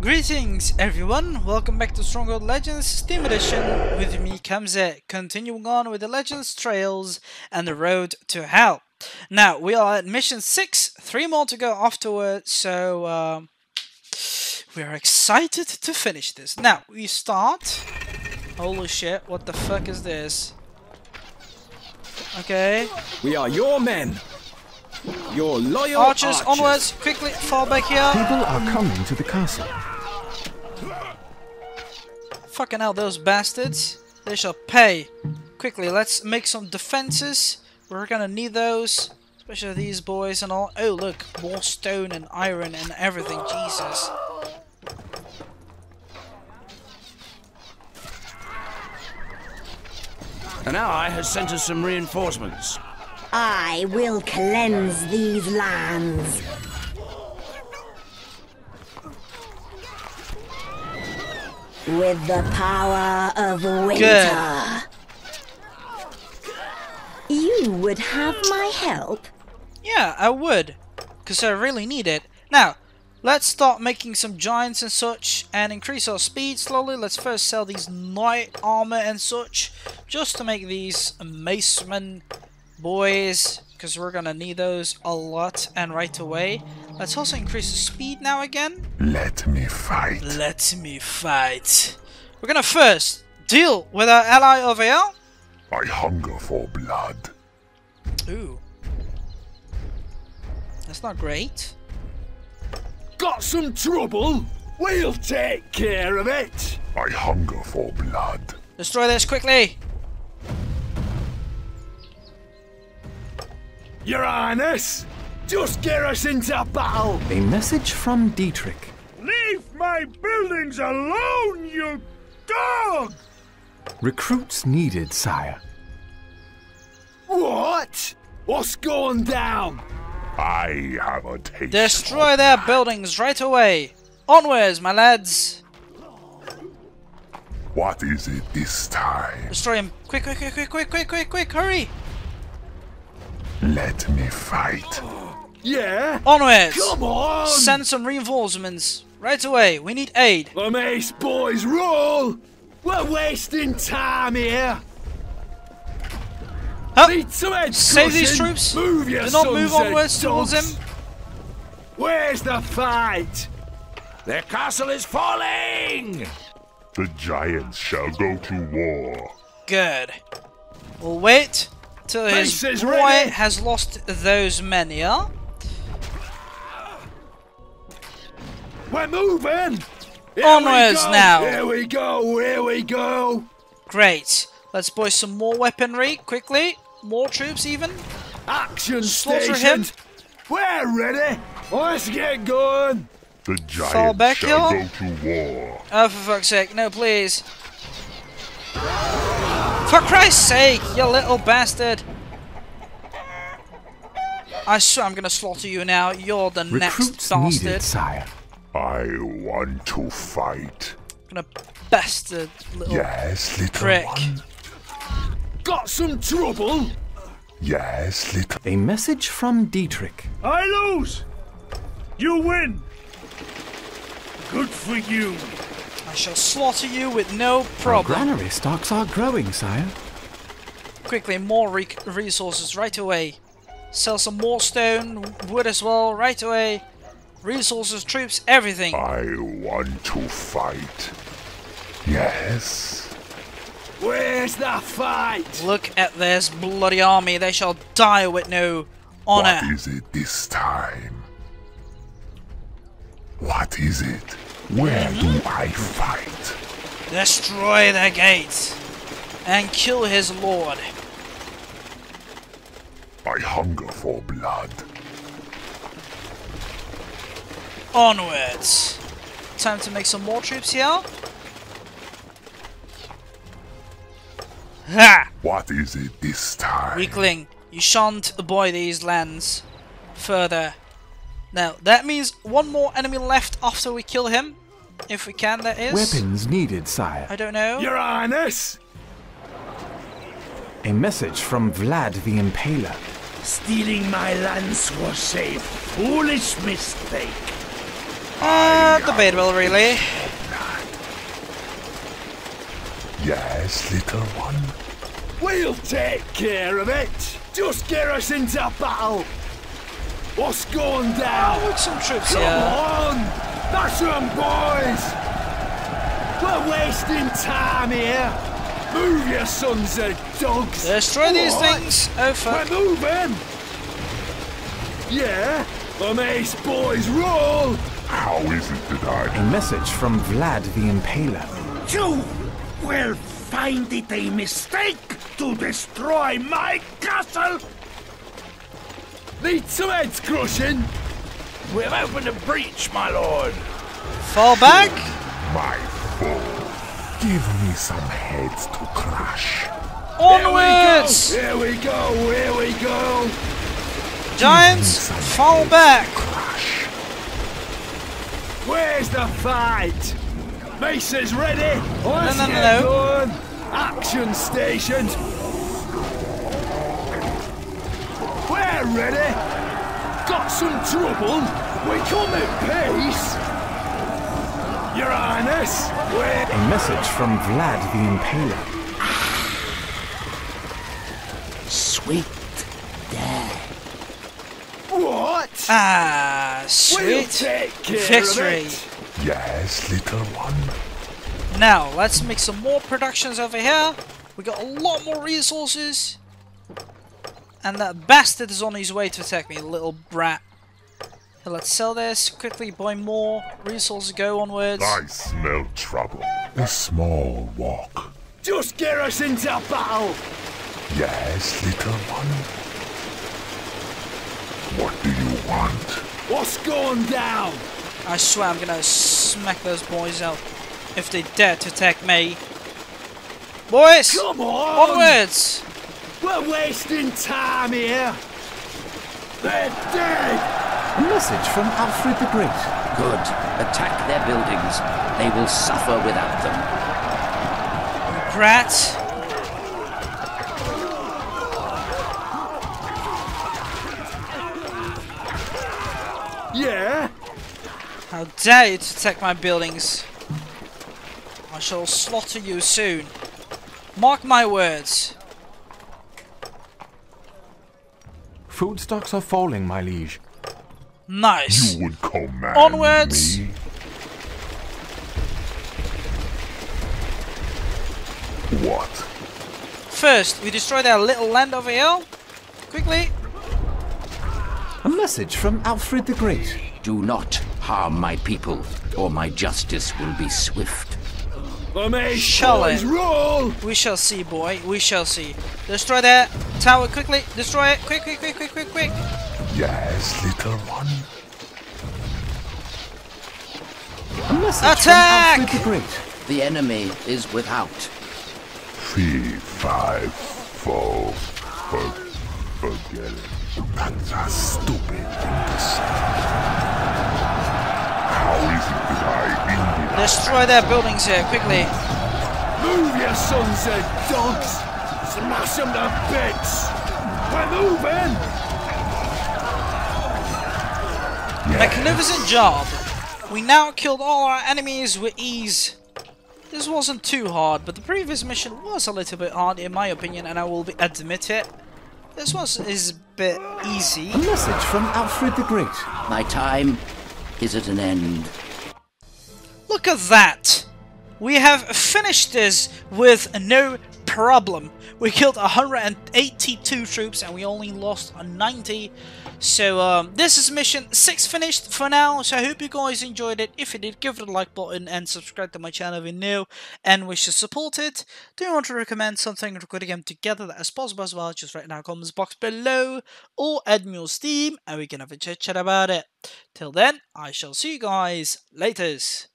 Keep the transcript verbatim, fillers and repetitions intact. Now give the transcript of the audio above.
Greetings everyone, welcome back to Stronghold Legends Steam Edition with me Kamze, continuing on with the Legends Trails and the Road to Hell. Now, we are at mission six, three more to go afterwards, so uh, we are excited to finish this. Now, we start... Holy shit, what the fuck is this? Okay... We are your men! Your loyal archers, archers, onwards, quickly, fall back here. People are coming to the castle. Fucking hell, those bastards. They shall pay. Quickly, let's make some defenses. We're gonna need those. Especially these boys and all. Oh, look, more stone and iron and everything. Jesus. An ally has sent us some reinforcements. I will cleanse these lands. With the power of winter. Good. You would have my help? Yeah, I would. Because I really need it. Now, let's start making some giants and such and increase our speed slowly. Let's first sell these knight armor and such. Just to make these macemen... boys, because we're gonna need those a lot and right away. Let's also increase the speed now again. Let me fight. Let me fight. We're gonna first deal with our ally over here. I hunger for blood. Ooh. That's not great. Got some trouble? We'll take care of it. I hunger for blood. Destroy this quickly. Your Highness! Just get us into battle! A message from Dietrich. Leave my buildings alone, you dog! Recruits needed, sire. What? What's going down? I have a taste. Destroy their buildings right away! Onwards, my lads! What is it this time? Destroy him! Quick, quick, quick, quick, quick, quick, quick, quick, hurry! Let me fight. Yeah? Onwards! Come on! Send some reinforcements. Right away, we need aid. The mace boys roll! We're wasting time here! Up! Save cushion. These troops! Move your Do not move onwards dogs. Towards him! Where's the fight? Their castle is falling! The giants shall go to war. Good. We'll wait. So his boy ready. Has lost those men, yeah? We're moving! Here Onwards we now! Here we go, here we go! Great. Let's buy some more weaponry, quickly. More troops, even. Action Slaughter station! Him. We're ready! Let's get going! The giant shall go to war. Oh, for fuck's sake. No, please. For Christ's sake, you little bastard! I swear I'm gonna slaughter you now. You're the Recruits next bastard. Needed, sire. I want to fight. I'm gonna bastard little yes, little prick. One. Got some trouble? Yes, little. A message from Dietrich. I lose. You win. Good for you. I shall slaughter you with no problem. Our granary stocks are growing, sire. Quickly, more re resources right away. Sell some more stone, wood as well, right away. Resources, troops, everything. I want to fight. Yes. Where's the fight? Look at this bloody army. They shall die with no honor. What is it this time? What is it? Where do I fight? Destroy the gates and kill his lord. I hunger for blood. Onwards. Time to make some more troops here. Ha! What is it this time? Weakling, you shan't buy these lands further. Now, that means one more enemy left after we kill him. If we can, that is. Weapons needed, sire. I don't know. Your Highness! A message from Vlad the Impaler. Stealing my lands was a foolish mistake. Uh, debatable, really. Yes, little one? We'll take care of it! Just get us into battle! What's going down? Oh, some troops Come yeah. on! Bash 'em, boys! We're wasting time here! Move your sons of dogs! Destroy these what? things! Oh fuck! We're moving! Yeah? The mace boys roll! How is it that I... A message from Vlad the Impaler. You will find it a mistake to destroy my castle! Need some heads crushing! We've opened a breach, my lord! Fall back? My foe! Give me some heads to crush! Onwards! Here we go! Here we go! Here we go! Giants, fall back! Crush. Where's the fight? Maces ready! Let's no, no, get no. on! Action stationed! We're ready! Got some trouble? We come in peace! Your Highness! We're... A message from Vlad the Impaler. Sweet death. What? Ah, sweet victory! Yes, little one. Now, let's make some more productions over here. We got a lot more resources. And that bastard is on his way to attack me, little brat. So let's sell this, quickly buy more resources, go onwards. I smell trouble. A small walk. Just get us into battle! Yes, little one. What do you want? What's going down? I swear I'm gonna smack those boys out if they dare to attack me. Boys! Come on! Onwards! We're wasting time here! They're dead! A message from Alfred the Great. Good. Attack their buildings. They will suffer without them. Brat! Yeah? How dare you to attack my buildings! I shall slaughter you soon. Mark my words. Food stocks are falling, my liege. Nice. You would command Onwards. Me. What? First, we destroy their little land over here. Quickly. A message from Alfred the Great. Do not harm my people, or my justice will be swift. Shall it? Roll. We shall see, boy. We shall see. Destroy that tower quickly. Destroy it. Quick, quick, quick, quick, quick, quick. Yes, little one. A message Attack! From the Great. The enemy is without. Three, five, four. Forget it. That's a stupid thing to say. Destroy their buildings here, quickly. Move your sons and dogs! Smash them to bits! We're moving! Yes. Magnificent job! We now killed all our enemies with ease. This wasn't too hard, but the previous mission was a little bit hard in my opinion, and I will be admit it. This one is a bit easy. A message from Alfred the Great. My time is at an end. Look at that! We have finished this with no problem. We killed one hundred eighty-two troops and we only lost ninety. So um, this is mission six finished for now. So I hope you guys enjoyed it. If you did, give it a like button and subscribe to my channel if you're new and wish to support it. Do you want to recommend something or good game together that is possible as well? Just write in our comments box below or add me on Steam and we can have a chit chat about it. Till then, I shall see you guys laters.